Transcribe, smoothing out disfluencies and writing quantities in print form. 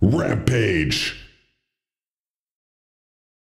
Rampage!